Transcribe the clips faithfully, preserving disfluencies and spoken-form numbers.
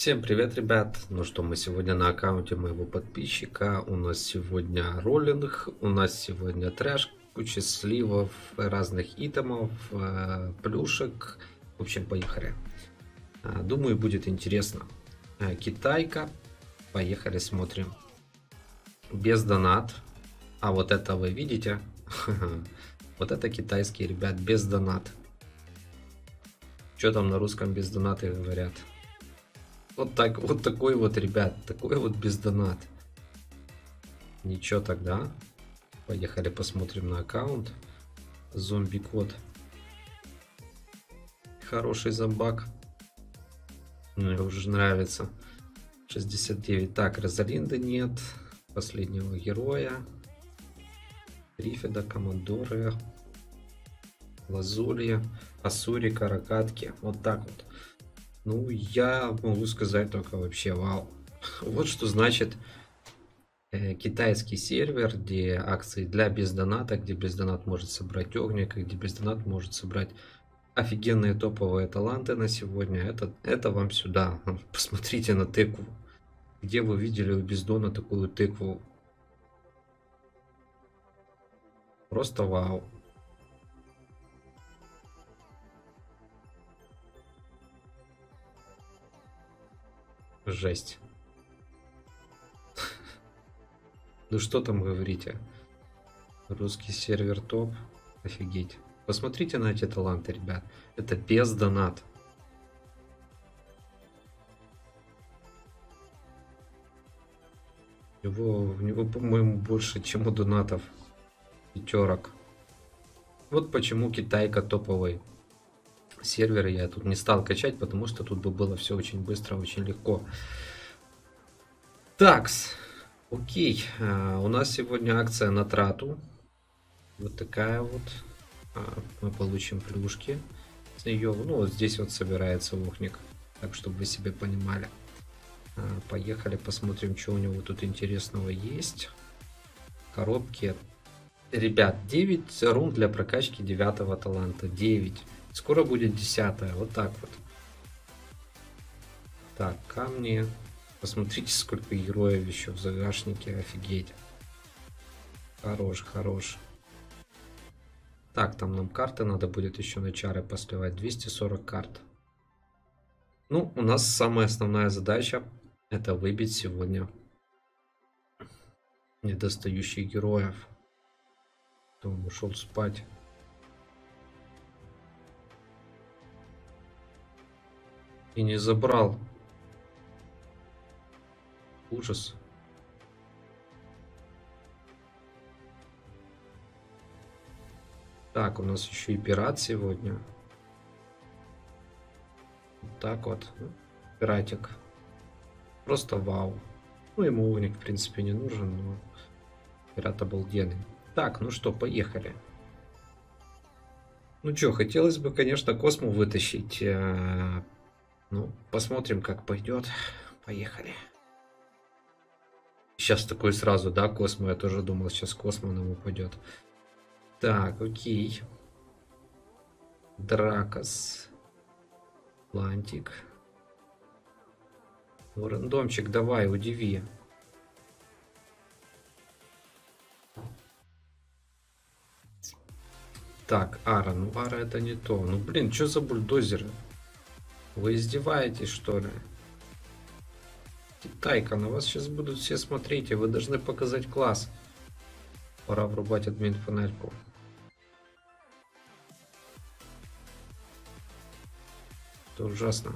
Всем привет, ребят! Ну что, мы сегодня на аккаунте моего подписчика. У нас сегодня роллинг, у нас сегодня трэш, куча сливов, разных итемов, плюшек. В общем, поехали. Думаю, будет интересно. Китайка. Поехали, смотрим. Без донат. А вот это вы видите? Вот это китайские, ребят, без донат. Что там на русском без донаты говорят? Вот, так, вот такой вот, ребят, такой вот бездонат. Ничего тогда. Поехали, посмотрим на аккаунт. Зомби-код. Хороший зомбак. Мне уже нравится. шестьдесят девять. Так, Розалинды нет. Последнего героя. Триффида, Коммодоры. Лазули. Асури, Каракатки. Вот так вот. Ну, я могу сказать только вообще вау. Вот что значит э, китайский сервер, где акции для бездоната, где бездонат может собрать огника, где бездонат может собрать офигенные топовые таланты на сегодня. Это, это вам сюда. Посмотрите на тыкву. Где вы видели у бездона такую тыкву? Просто вау. Жесть. Ну что там говорите? Русский сервер топ. Офигеть. Посмотрите на эти таланты, ребят. Это без донат. Его, у него, по-моему, больше, чем у донатов. Пятерок. Вот почему китайка топовый. Серверы я тут не стал качать, потому что тут бы было все очень быстро, очень легко. Такс. Окей. А, у нас сегодня акция на трату. Вот такая вот. А, мы получим плюшки. С нее, ну, вот здесь вот собирается огник. Так, чтобы вы себе понимали. А, поехали, посмотрим, что у него тут интересного есть. Коробки. Ребят, девять рун для прокачки девятого таланта. девять. Скоро будет десятая, вот так вот. Так, камни. Посмотрите, сколько героев еще в загашнике, офигеть. Хорош, хорош. Так, там нам карты надо будет еще на чары посливать. двести сорок карт. Ну, у нас самая основная задача — это выбить сегодня недостающих героев. Он ушел спать. И не забрал. Ужас. Так, у нас еще и пират сегодня. Вот так вот. Пиратик. Просто вау. Ну, ему уник, в принципе, не нужен, но пират обалденный. Так, ну что, поехали. Ну что, хотелось бы, конечно, Космо вытащить. Ну, посмотрим, как пойдет. Поехали. Сейчас такой сразу, да, Космо. Я тоже думал, сейчас Космо нам упадет. Так, окей. Дракос. Атлантик. Ну, рандомчик, давай, удиви. Так, Ара. Ну, Ара это не то. Ну, блин, что за бульдозеры? Вы издеваетесь, что ли? Китайка, на вас сейчас будут все смотреть, и вы должны показать класс. Пора врубать админ фонарьку. Это ужасно.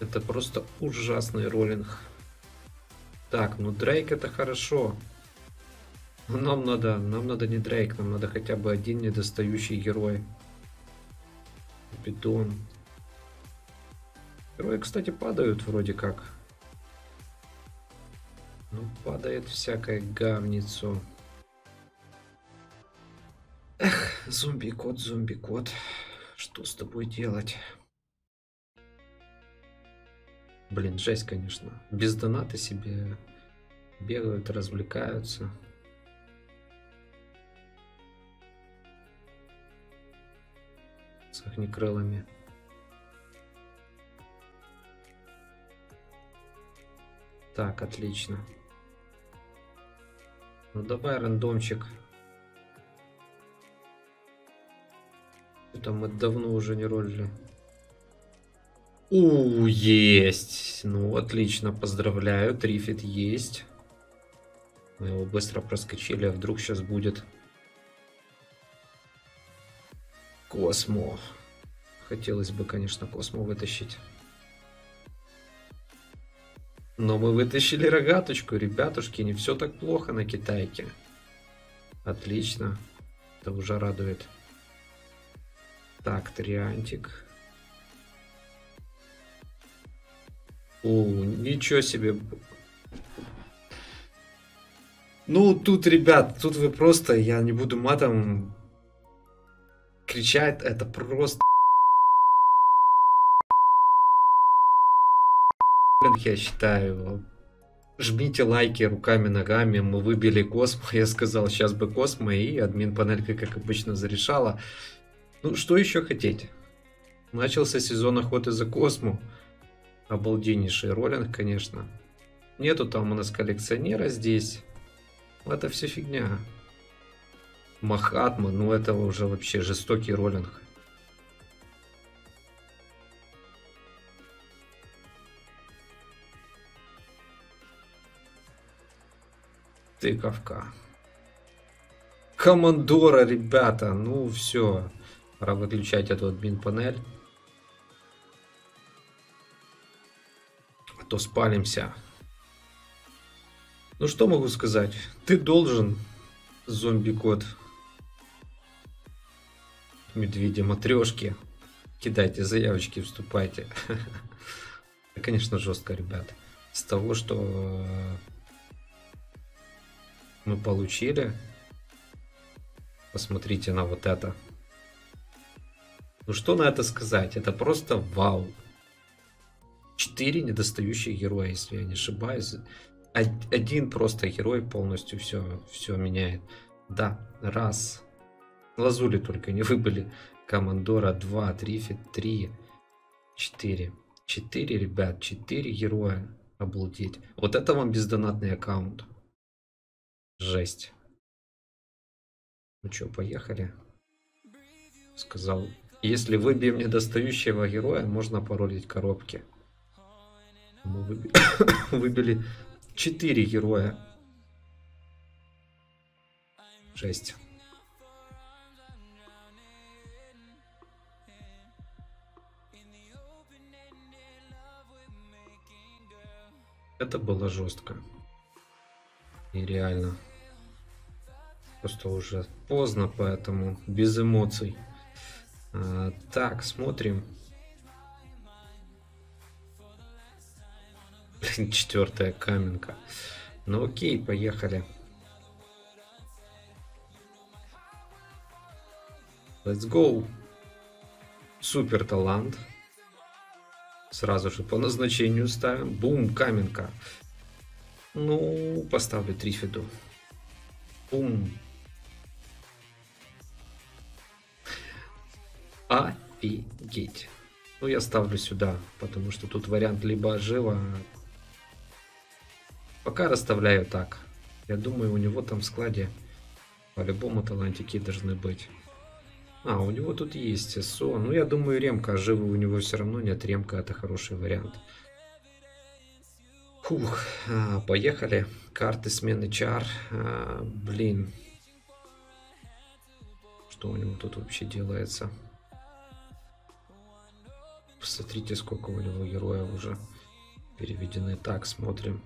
Это просто ужасный роллинг. Так, ну Дрейк это хорошо. Но нам надо, нам надо не Дрейк, нам надо хотя бы один недостающий герой. Бетон. Герои, кстати, падают вроде как. Ну, падает всякое говницо. Эх, зомби-кот, зомби-кот. Что с тобой делать? Блин, жесть, конечно. Без доната себе бегают, развлекаются. С огнекрылами. Так, отлично. Ну давай рандомчик. Там мы давно уже не ролили. У, есть. Ну, отлично, поздравляю. Триффид есть. Мы его быстро проскочили, а вдруг сейчас будет Космо. Хотелось бы, конечно, Космо вытащить. Но мы вытащили рогаточку, ребятушки. Не все так плохо на китайке. Отлично. Это уже радует. Так, триантик. О, ничего себе. Ну, тут, ребят, тут вы просто, я не буду матом кричать, это просто... Я считаю, жмите лайки руками, ногами, мы выбили Космо, я сказал, сейчас бы Космо, и админ панелька, как обычно, зарешала. Ну, что еще хотеть? Начался сезон охоты за Космо. Обалденнейший роллинг, конечно. Нету там у нас коллекционера здесь. Это все фигня. Махатма, ну это уже вообще жестокий роллинг. Тыковка. Коммодора, ребята, ну все. Пора выключать эту админ-панель. А то спалимся. Ну что могу сказать? Ты должен, зомби-кот. Медведи, матрешки. Кидайте заявочки, вступайте. Конечно, жестко, ребят. С того, что мы получили. Посмотрите на вот это. Ну что на это сказать? Это просто вау. Четыре недостающие героя, если я не ошибаюсь. Один просто герой полностью все, все меняет. Да, раз. Лазули только не выбыли. Коммодора, два, Триффид, три, четыре. Четыре, ребят, четыре героя. Обалдеть. Вот это вам бездонатный аккаунт. Жесть. Ну что, поехали. Сказал, если выбьем недостающего героя, можно поролить коробки. Мы выби... выбили четыре героя. Жесть. Это было жестко. И реально. Просто уже поздно, поэтому без эмоций. А, так, смотрим. Блин, четвертая каменка. Ну окей, поехали. Let's go. Супер талант. Сразу же по назначению ставим. Бум, каменка. Ну, поставлю Триффиду. Бум. Офигеть. Ну, я ставлю сюда, потому что тут вариант либо живо. Пока расставляю так. Я думаю, у него там в складе по-любому талантики должны быть. А, у него тут есть эс о. Ну, я думаю, ремка. Живы у него все равно нет. Ремка — это хороший вариант. Фух, а, поехали. Карты смены чар. А, блин. Что у него тут вообще делается? Посмотрите, сколько у него героев уже переведены. Так, смотрим.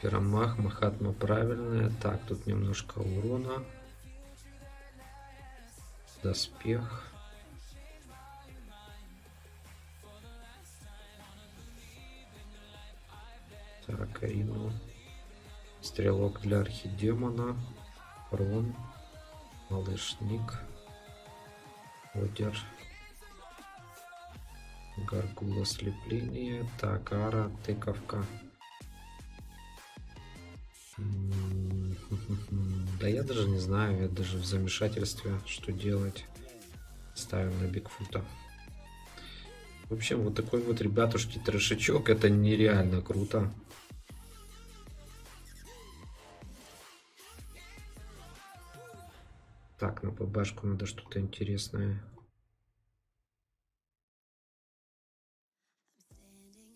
Пиромах, Махатма правильная. Так, тут немножко урона. Доспех. Так, Карину. Стрелок для архидемона. Рон. Малышник. Одер. Гаргула слепление. Так, Ара, тыковка. Да я даже не знаю, я даже в замешательстве, что делать. Ставим на Бигфута. Вообще, вот такой вот, ребятушки, трешечок, это нереально круто. Так, на ПБшку надо что-то интересное.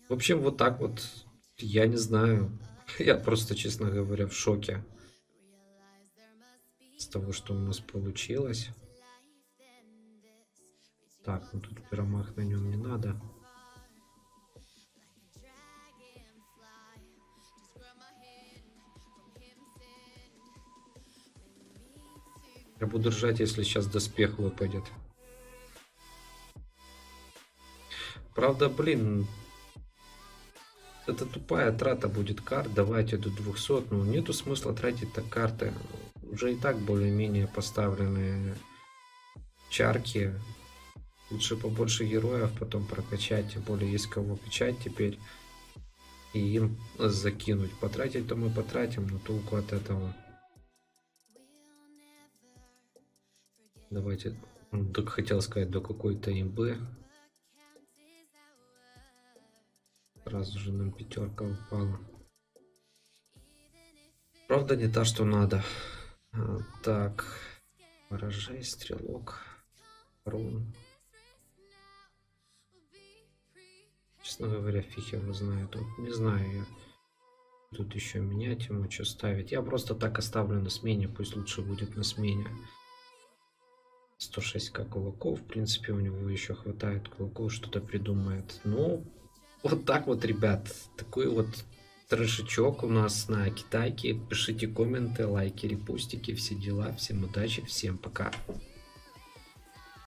В общем, вот так вот, я не знаю. Я просто, честно говоря, в шоке с того, что у нас получилось. Так, ну тут пиромах на нем не надо. Я буду ржать, если сейчас доспех выпадет. Правда, блин, это тупая трата будет карт. Давайте до двухсот. Ну, нету смысла тратить так карты. Уже и так более-менее поставленные чарки. Лучше побольше героев потом прокачать, тем более есть кого качать теперь и им закинуть. Потратить-то мы потратим, но толку от этого. Давайте, так хотел сказать, до какой-то имбы. Сразу же нам пятерка упала. Правда, не та, что надо. Так, ворожай, стрелок, рун. Честно говоря, фиг его знает. Вот не знаю я. Тут еще менять ему, что ставить. Я просто так оставлю на смене. Пусть лучше будет на смене. сто шесть ка кулаков. В принципе, у него еще хватает кулаков. Что-то придумает. Ну, вот так вот, ребят. Такой вот трешечок у нас на Китайке. Пишите комменты, лайки, репостики. Все дела. Всем удачи. Всем пока.